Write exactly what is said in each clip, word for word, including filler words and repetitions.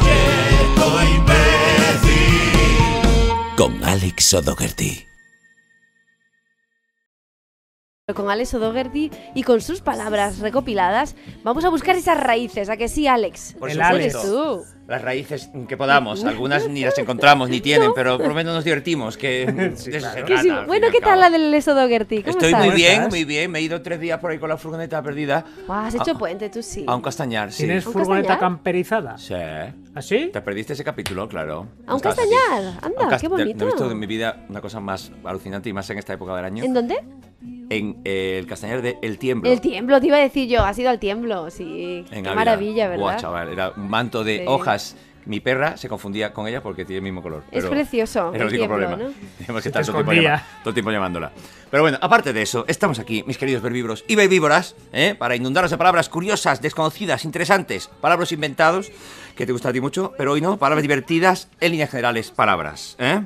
viejo imbécil. Con Alex O'Doherty. Con Alex O'Doherty y con sus palabras recopiladas, vamos a buscar esas raíces, ¿a que sí, Alex? Por supuesto. Las raíces que podamos, algunas ni las encontramos ni tienen, no. Pero por lo menos nos divertimos. Que, sí, claro. que sí. Bueno, ¿qué tal la del Alex O'Doherty? Estoy estás? muy bien, muy bien. Me he ido tres días por ahí con la furgoneta perdida. Wow, has hecho a, puente, tú sí. A un castañar, sí. ¿Tienes furgoneta castañar? camperizada? Sí. ¿Así? Te perdiste ese capítulo, claro. A un castañar, anda, un cast qué bonito. No he visto en mi vida una cosa más alucinante y más en esta época del año. ¿En dónde? En eh, el castañar de El Tiemblo. El Tiemblo, te iba a decir yo, has ido al Tiemblo, sí. En Qué Ávila. Maravilla, ¿verdad? Buah, chaval, era un manto de sí. hojas. Mi perra se confundía con ella porque tiene el mismo color. Pero es precioso. Es el único problema. ¿No? Tenemos que estar todo el tiempo, llama, todo el tiempo llamándola. Pero bueno, aparte de eso, estamos aquí, mis queridos verbívoros y verbívoras, ¿eh? para inundarnos de palabras curiosas, desconocidas, interesantes, palabras inventados, que te gusta a ti mucho, pero hoy no, palabras divertidas, en líneas generales, palabras, ¿eh?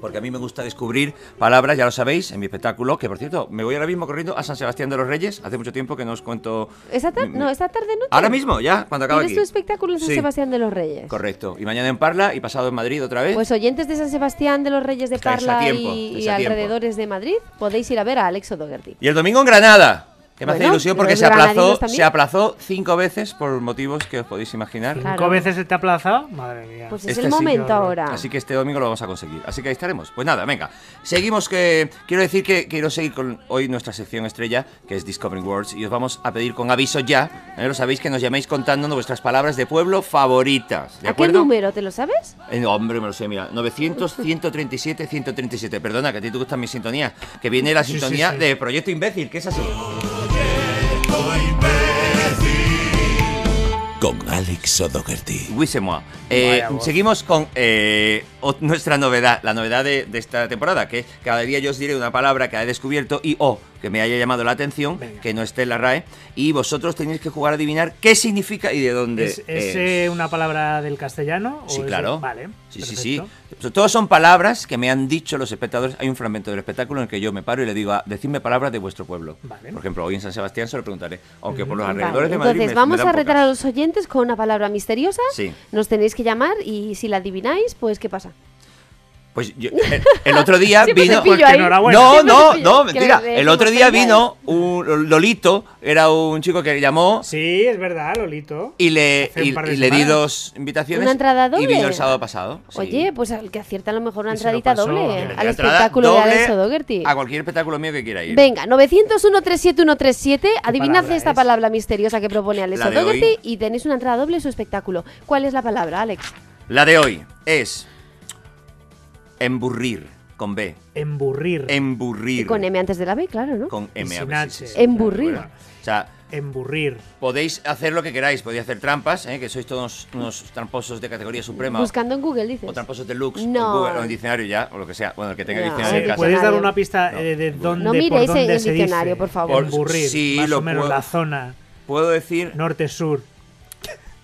Porque a mí me gusta descubrir palabras, ya lo sabéis, en mi espectáculo, que por cierto, me voy ahora mismo corriendo a San Sebastián de los Reyes, hace mucho tiempo que no os cuento... ¿Esta tarde? No, esta tarde no. Ahora mismo, ya, cuando acabo aquí. ¿Tienes tu espectáculo en San Sebastián de los Reyes? Correcto, y mañana en Parla y pasado en Madrid otra vez. Pues oyentes de San Sebastián de los Reyes de Parla y alrededores de Madrid, podéis ir a ver a Alex O'Doherty. Y el domingo en Granada. Que me bueno, hace ilusión porque se aplazó, se aplazó cinco veces por motivos que os podéis imaginar. Claro. ¿Cinco veces se te ha aplazado? Madre mía. Pues es este el momento sí, ahora. Así que este domingo lo vamos a conseguir. Así que ahí estaremos. Pues nada, venga. Seguimos que... Quiero decir que quiero seguir con hoy nuestra sección estrella, que es Discovering Words, y os vamos a pedir con aviso ya, ¿eh? lo sabéis, que nos llaméis contándonos vuestras palabras de pueblo favoritas. ¿De acuerdo? ¿A qué número? ¿Te lo sabes? Eh, hombre, me lo sé, mira. novecientos, ciento treinta y siete, ciento treinta y siete. Perdona, que a ti te gustan mis sintonías. Que viene la sintonía sí, sí, sí. de Proyecto Imbécil, que es así. Con Alex O'Doherty. Oui, c'est moi. Eh, seguimos con eh, nuestra novedad, la novedad de, de esta temporada, que cada día yo os diré una palabra que he descubierto y o oh, que me haya llamado la atención, venga, que no esté en la RAE, y vosotros tenéis que jugar a adivinar qué significa y de dónde es. ¿Es, es. una palabra del castellano? Sí, o claro. Es, vale, sí, perfecto. sí, sí. Todos son palabras que me han dicho los espectadores. Hay un fragmento del espectáculo en el que yo me paro y le digo, ah, decidme palabras de vuestro pueblo. Vale. Por ejemplo, hoy en San Sebastián se lo preguntaré, aunque por los alrededores vale. de Madrid. Entonces, me, vamos me a retar a los oyentes con una palabra misteriosa. Sí. Nos tenéis que llamar y si la adivináis, pues ¿qué pasa? Pues yo, el, el otro día vino... Pues no, no, no, mentira. El otro día vino un Lolito, era un chico que llamó... Sí, es verdad, Lolito. Y le, y, y le di dos invitaciones. ¿Una entrada doble? Y vino el sábado pasado. Sí. Oye, pues al que acierta a lo mejor una entradita doble. Al espectáculo doble, de Alex O'Doherty. A cualquier espectáculo mío que quiera ir. Venga, nueve cero uno, tres siete uno, tres siete. Adivinad esta es? palabra misteriosa que propone Alex O'Doherty y tenéis una entrada doble en su espectáculo. ¿Cuál es la palabra, Alex? La de hoy es... Emburrir, con B. Emburrir. Emburrir. Y con M antes de la B, claro, ¿no? Con M antes de la B. Emburrir. Bueno, o sea, emburrir. Podéis hacer lo que queráis, podéis hacer trampas, ¿eh? que sois todos unos tramposos de categoría suprema. Buscando en Google, dices. O tramposos deluxe, no. en Google, o en el diccionario ya, o lo que sea. Bueno, el que tenga no. diccionario sí, en casa. ¿Podéis dar una pista no. eh, de dónde, no miréis por dónde el se diccionario, dice? Por favor. Emburrir, sí, más lo o menos puedo, la zona. Puedo decir... Norte-sur.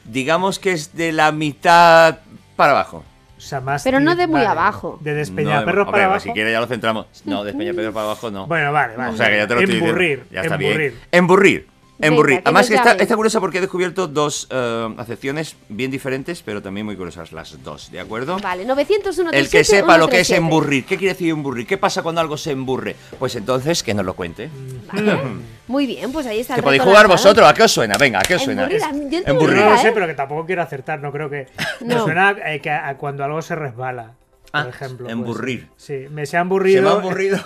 Digamos que es de la mitad para abajo. O sea, más pero no de muy vale. abajo. De Despeñaperros no, para okay, abajo. Si quieres ya lo centramos. No, de Despeñaperros para abajo no. Bueno, vale, vale. O sea, que ya te lo estoy diciendo. Ya está emburrir. bien. Emburrir. Emburrir. Venga, Además, que está, está curiosa porque he descubierto dos uh, acepciones bien diferentes, pero también muy curiosas las dos, ¿de acuerdo? Vale, novecientos uno. El que sepa lo que es emburrir. ¿Qué quiere decir emburrir? ¿Qué pasa cuando algo se emburre? Pues entonces, que nos lo cuente. Vale. Muy bien, pues ahí está. Que podéis jugar vosotros. ¿A qué os suena? Venga, ¿a qué os suena? Emburrir. Emburrir. No lo sé, pero que tampoco quiero acertar. No creo que... No. Me suena eh, que a cuando algo se resbala, ah, por ejemplo. Emburrir. Pues, sí, me se ha emburrido. Se me ha emburrido...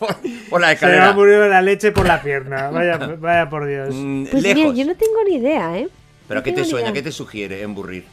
Por, por la escalera. Se me ha murido la leche por la pierna. Vaya, vaya por Dios. Pues lejos. Mira, yo no tengo ni idea, ¿eh? ¿Pero no qué te suena? Idea. ¿Qué te sugiere emburrir?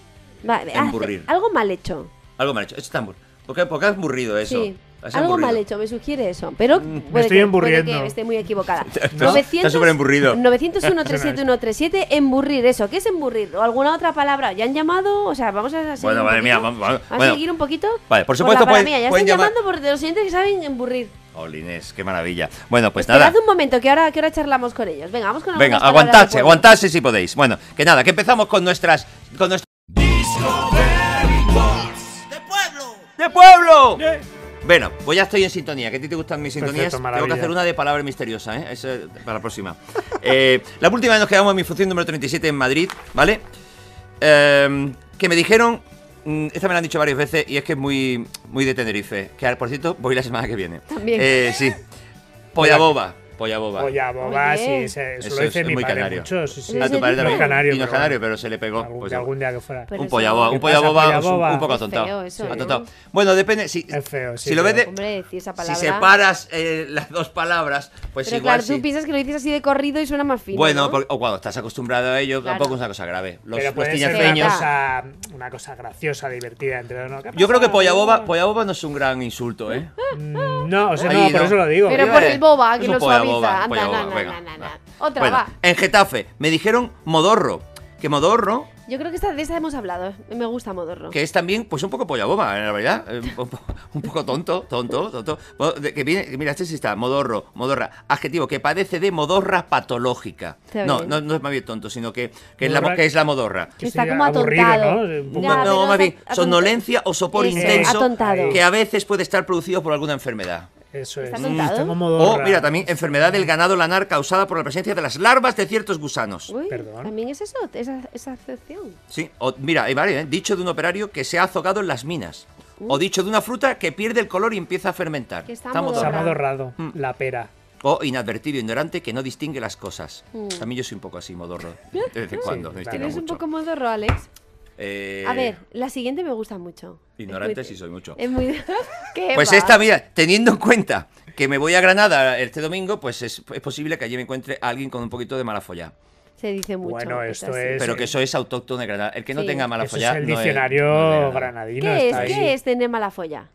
Va, emburrir. Algo mal hecho. Algo mal hecho. Esto está emburrido. ¿Por qué, por qué has emburrido eso? Sí. Has algo emburrido. mal hecho, me sugiere eso. Pero me puede estoy que, emburriendo. Puede que esté muy equivocada. ¿No? Está súper emburrido. nueve cero uno, tres siete uno, tres siete, emburrir, eso. ¿Qué es emburrir? ¿O alguna otra palabra? ¿Ya han llamado? O sea, vamos a seguir. Bueno, madre mía, vamos, vamos. ¿Vas bueno. a seguir un poquito? Vale, por supuesto, por la, pueden, mía. Ya pueden están llamar... llamando por los siguientes que saben emburrir. Olines, qué maravilla. Bueno, pues esperad nada. Esperad un momento, que ahora, que ahora charlamos con ellos. Venga, vamos con la Venga, aguantadse, aguantadse si podéis. Bueno, que nada, que empezamos con nuestras. Con nuestras... Discovering Words. ¡De pueblo! ¡De pueblo! Yeah. Bueno, pues ya estoy en sintonía, que a ti te gustan mis sintonías. Perfecto, tengo que hacer una de palabra misteriosa, ¿eh? Esa para la próxima. eh, la última vez nos quedamos en mi función número treinta y siete en Madrid, ¿vale? Eh, que me dijeron, esta me la han dicho varias veces y es que es muy, muy de Tenerife, que por cierto voy la semana que viene. También. Eh, sí. Polla boba. Polla boba. Polla boba, sí, se, eso, eso lo dice es mi muy padre canario. Mucho, sí, sí. A tu padre también. Canario, y no es canario, pero se le pegó. Algún, pues, algún día que fuera. Un polla boba, un polla boba, boba, un poco atontado. Es feo, atontado. Bueno, depende. Si, es feo, sí, si lo ves de, hombre, si, esa palabra, si separas eh, las dos palabras, pues pero igual claro, sí. Tú piensas que lo dices así de corrido y suena más fino. Bueno, ¿no? Porque, o cuando estás acostumbrado a ello, claro. Tampoco es una cosa grave. Los tiñaceños. Una cosa graciosa, divertida. Yo creo que polla boba no es un gran insulto, ¿eh? No, o sea, no, por eso lo digo. Pero por el boba, que no suaviza. Boba, anda, na, boba, na, venga, na, na, na. Otra bueno, va. En Getafe me dijeron modorro. Que modorro. Yo creo que esta, de esta hemos hablado. Me gusta modorro. Que es también, pues un poco polla boba, en la verdad. Un poco tonto, tonto, tonto. Que viene, mira, este sí está. Modorro, modorra. Adjetivo, que padece de modorra patológica. No, no, no es más bien tonto, sino que, que, es, la, que es la modorra. Que está como atontado. ¿No? Ya, no, más bien, somnolencia o sopor eso, intenso. Atontado. Que a veces puede estar producido por alguna enfermedad. Eso es. Mm, o, mira, también enfermedad del ganado lanar causada por la presencia de las larvas de ciertos gusanos. Uy, perdón. También es eso, esa, esa acepción. Sí, o, mira, hay varias, ¿eh? Dicho de un operario que se ha azogado en las minas. Uh. O dicho de una fruta que pierde el color y empieza a fermentar. Que está amodorrado. Mm. La pera. O inadvertido, ignorante, que no distingue las cosas. Mm. También yo soy un poco así, modorro. De vez en cuando. Sí, no claro. ¿Eres mucho. Un poco modorro, Alex? Eh... A ver, la siguiente me gusta mucho. Ignorante sí soy mucho. Es muy... Pues va? Esta, mira, teniendo en cuenta que me voy a Granada este domingo, pues es, es posible que allí me encuentre a alguien con un poquito de mala follá. Se dice mucho. Bueno, esto sí. Es... Pero que eso es autóctono de Granada. El que sí. No tenga mala follá es el no diccionario es, no es granadino. ¿Qué, está es, ahí? ¿Qué es tener mala follá?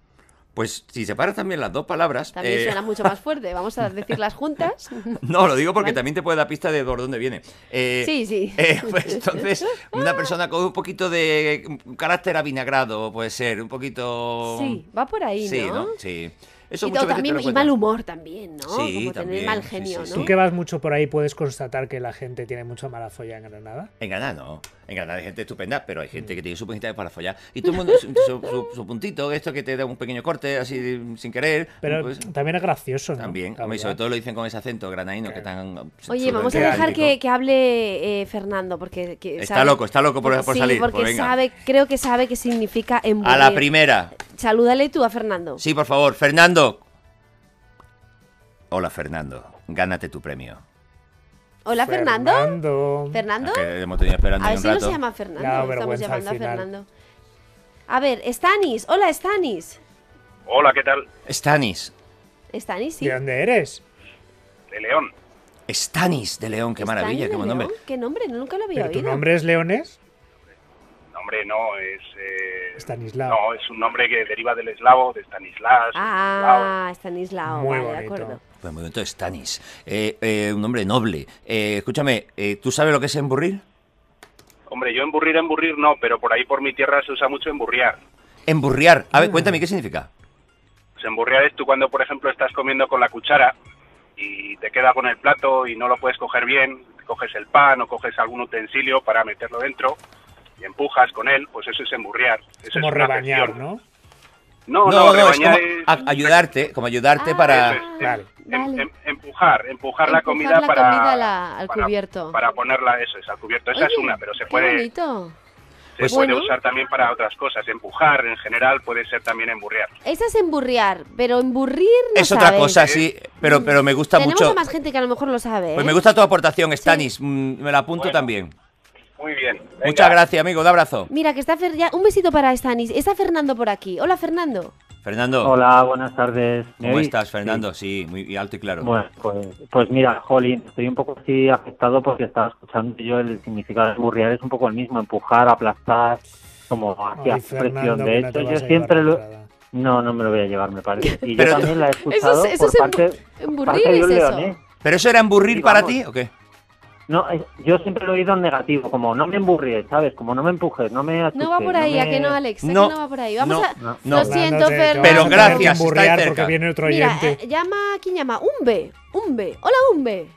Pues si separas también las dos palabras... También eh... suena mucho más fuerte, vamos a decirlas juntas. No, lo digo porque ¿vale? También te puede dar pista de por dónde viene. Eh, sí, sí. Eh, pues, entonces, una persona con un poquito de carácter avinagrado puede ser, un poquito... Sí, va por ahí, sí, ¿no? ¿no? Sí, eso y, muchas veces también, y mal humor también, ¿no? Sí, como también. Tener mal genio, sí, sí, ¿no? Tú que vas mucho por ahí, ¿puedes constatar que la gente tiene mucha mala folla en Granada? En Granada no. En Granada hay gente estupenda, pero hay gente que tiene su puntita para follar. Y todo el mundo, su, su, su puntito, esto que te da un pequeño corte, así, sin querer. Pero pues, también es gracioso, ¿no? También. Claro. Y sobre todo lo dicen con ese acento granadino claro. Que tan... Oye, vamos a dejar que, que hable eh, Fernando, porque... Que, está sabe, loco, está loco por, por sí, salir. Sí, porque pues, sabe, creo que sabe qué significa embulir. A la primera. Salúdale tú a Fernando. Sí, por favor. Fernando. Hola, Fernando. Gánate tu premio. Hola, Fernando. Fernando. ¿Fernando? Que hemos tenido esperando a ver si no se llama Fernando. No, estamos llamando a Fernando. A ver, Stanis. Hola, Stanis. Hola, ¿qué tal? Stanis. Stanis, sí. ¿De dónde eres? De León. Stanis de León, qué maravilla, qué buen nombre. ¿Qué nombre? Nunca lo había oído. ¿Tu nombre es leonés? Nombre no, es... Eh, Stanislao. No, es un nombre que deriva del eslavo, de Stanislao. Ah, Stanislao, muy vale, bonito. De acuerdo. Pues muy bonito, Stanis. Eh, eh, un nombre noble. Eh, escúchame, eh, ¿tú sabes lo que es emburrir? Hombre, yo emburrir, emburrir no, pero por ahí por mi tierra se usa mucho emburriar. Emburriar. A ver, mm. Cuéntame, ¿qué significa? Pues emburriar es tú cuando, por ejemplo, estás comiendo con la cuchara y te queda con el plato y no lo puedes coger bien, coges el pan o coges algún utensilio para meterlo dentro... Y empujas con él, pues eso es emburriar. Eso como es rebañar, ¿no? No, no, no, no rebañar es como es... ayudarte, como ayudarte ah, para... Es, vale. em, em, empujar, empujar, empujar la comida la para... Comida la, al para, cubierto. Para ponerla, eso es, al cubierto. Oye, esa es una, pero se puede... Bonito. Se pues puede bueno. Usar también para otras cosas. Empujar, en general, puede ser también emburriar. Esa es emburriar, pero emburrir no es sabes. Otra cosa, sí, pero, pero me gusta tenemos mucho... Tenemos a más gente que a lo mejor lo sabe, ¿eh? Pues me gusta tu aportación, Stanis, sí. Me la apunto bueno. También. Muy bien. Venga. Muchas gracias, amigo. Un abrazo. Mira, que está Fer ya... Un besito para Stanis. Está Fernando por aquí. Hola, Fernando. Fernando. Hola, buenas tardes. ¿Cómo estás, Fernando? Sí, sí muy alto y claro. Bueno, pues, pues mira, jolín, estoy un poco así afectado porque estaba escuchando yo el significado de emburriar. Es un poco el mismo, empujar, aplastar, como hacia presión. De hecho, yo siempre lo... No, no me lo voy a llevar, me parece. Y yo también la he escuchado por parte de un león. ¿Pero eso era emburrir para ti o qué? No, yo siempre lo he oído en negativo, como no me emburries, ¿sabes? Como no me empujes, no me asustes. No va por ahí, no me... ¿a que no, Alex? No, que no va por ahí. Vamos no, a... no, no. Lo siento, Fernando. Pero gracias, está cerca. Viene otro mira, eh, llama, ¿quién llama? Umbe, Umbe. Hola, Umbe.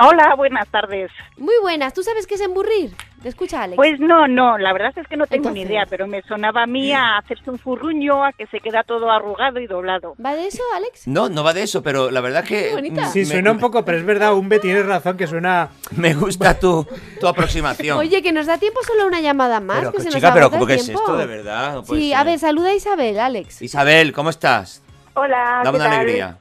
Hola, buenas tardes. Muy buenas. ¿Tú sabes qué es emburrir? ¿Te escucha, Alex? Pues no, no, la verdad es que no tengo Entonces, ni idea, pero me sonaba a mí a hacerse un furruño, a que se queda todo arrugado y doblado. ¿Va de eso, Alex? No, no va de eso, pero la verdad es que... Sí, suena me... un poco, pero es verdad, Umbe, tienes razón que suena... Me gusta tu, tu aproximación. Oye, que nos da tiempo solo una llamada más, pero, que, que se chica, nos pero ¿qué es esto, de verdad? No sí, ser. A ver, saluda a Isabel, Alex. Isabel, ¿cómo estás? Hola, Dame ¿qué una tal? Alegría.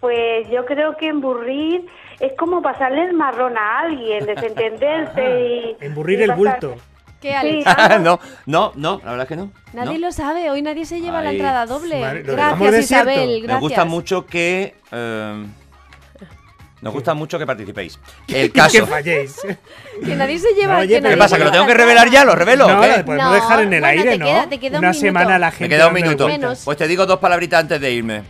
Pues yo creo que emburrir... Es como pasarle el marrón a alguien, desentenderte y... Emburrir y el bulto. ¿Qué, Alex? Sí, no, no, no, la verdad es que no. Nadie no. lo sabe, hoy nadie se lleva Ay, la entrada doble. Madre, gracias, Isabel, gracias. Me gusta mucho que... Eh, nos gusta mucho que participéis. El caso... que falléis. Que nadie se lleva... No, oye, que nadie ¿Qué pasa, que lo tengo que revelar ya? ¿Lo revelo no, o qué? No, podemos no, dejar en el bueno, aire, ¿no? Te queda, te queda Una un semana la gente... Me queda un minuto. Menos. Pues te digo dos palabritas antes de irme.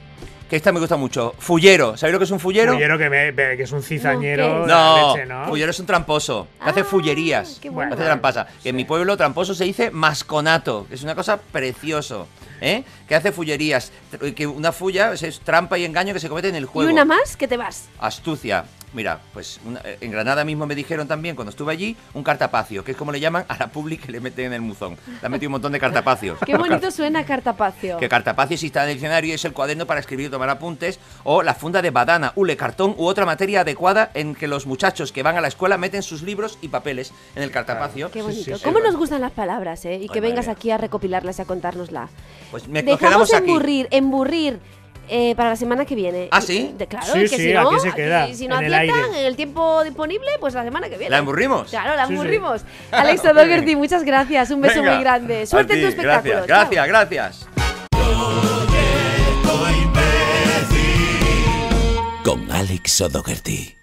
Que esta me gusta mucho. Fullero. ¿Sabéis lo que es un fullero? Fullero que, me, que es un cizañero. No, leche, ¿no? Fullero es un tramposo. Que ah, hace fullerías. Qué bueno. Hace trampasa. Sí. Que en mi pueblo tramposo se dice masconato. Que es una cosa precioso. ¿Eh? Que hace fullerías. Que una fulla es trampa y engaño que se comete en el juego. ¿Y una más? Que te vas. Astucia. Mira, pues una, en Granada mismo me dijeron también, cuando estuve allí, un cartapacio, que es como le llaman a la publi que le meten en el muzón. Le han metido un montón de cartapacios. Qué bonito car suena cartapacio. Que cartapacio, si está en el diccionario, es el cuaderno para escribir y tomar apuntes, o la funda de badana, hule, cartón u otra materia adecuada en que los muchachos que van a la escuela meten sus libros y papeles en el cartapacio. Qué bonito. Sí, sí, sí. ¿Cómo nos gustan las palabras, eh? Y que Ay, vengas madre. aquí a recopilarlas y a contárnoslas. Pues me Dejamos emburrir, aquí. emburrir. Eh, para la semana que viene. ¿Ah, sí? De, claro, sí, que sí, si no, aquí se queda, aquí, si no en aciertan el, el tiempo disponible, pues la semana que viene. ¿La emburrimos? Claro, la emburrimos. Sí, sí. Alex O'Doherty, muchas gracias. Un beso Venga, muy grande. Suerte en tu espectáculo. Gracias, gracias, gracias. Con Alex O'Doherty.